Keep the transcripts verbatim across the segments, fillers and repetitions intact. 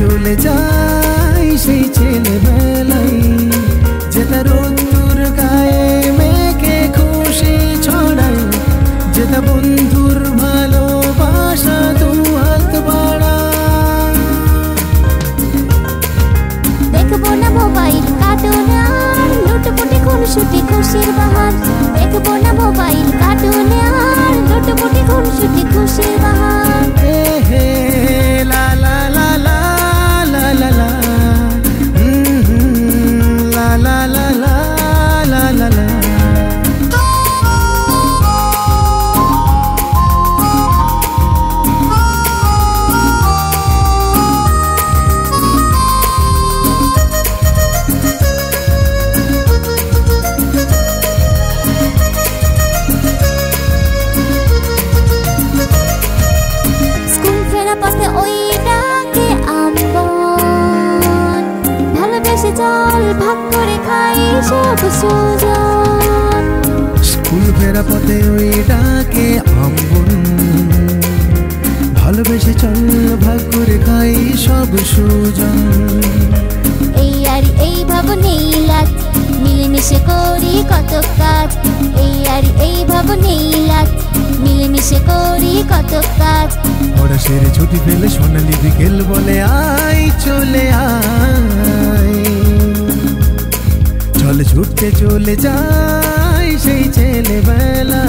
চলে যাই সেই ছেলেবেলায়, যেটা রোদ্দুর গায়ে মেখে খুশি ছড়াই, যেটা বন্ধুর ভালোবাসা দু হাত বাড়ায়। দেখবো না মোবাইল কার্টুন আর লুটোপুটি খুনসুটি খুশির বাহার, দেখবো না মোবাইল কার্টুন আর লুটোপুটি খুনসুটি খুশির বাহার। স্কুল ফেরা পথে ওই ডাকে আম্বন, ভালোবেসে চল ভাগ করে খাই সব সুজন। এই আর এই ভাবনেই লাত মিলেমিশে করি কত কাজ, এই আর এই ভাবনেই লাত মিলেমিশে করি কত কাজ। পড়া সেরে ছুটি পেলে সোনালি বিকেল বলে আয় চলে আয়, চলে ছুটতে চলে যায় সেই ছেলেবেলা।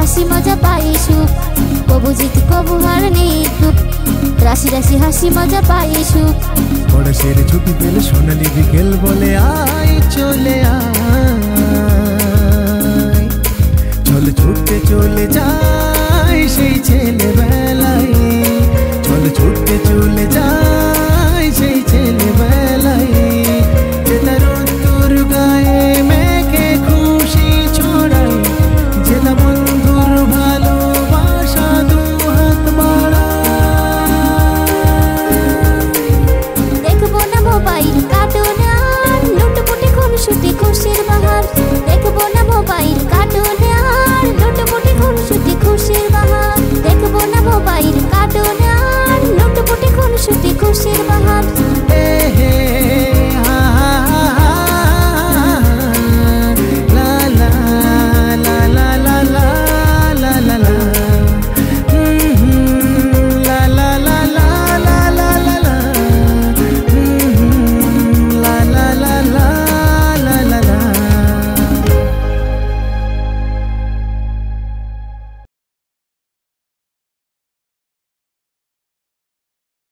হাসি মজা পাই সুখ কবু জিত কবু হার নেই দুঃখ, রাশি রাশি হাসি মজা পাই সুখ। বড় শের ছুটি পেলে সোনালি বিকেল বলে আয় চলে আয়, চল ছুটতে চলে যায় সেই ছেলেবেলায়, চল ছুটতে চলে যায়।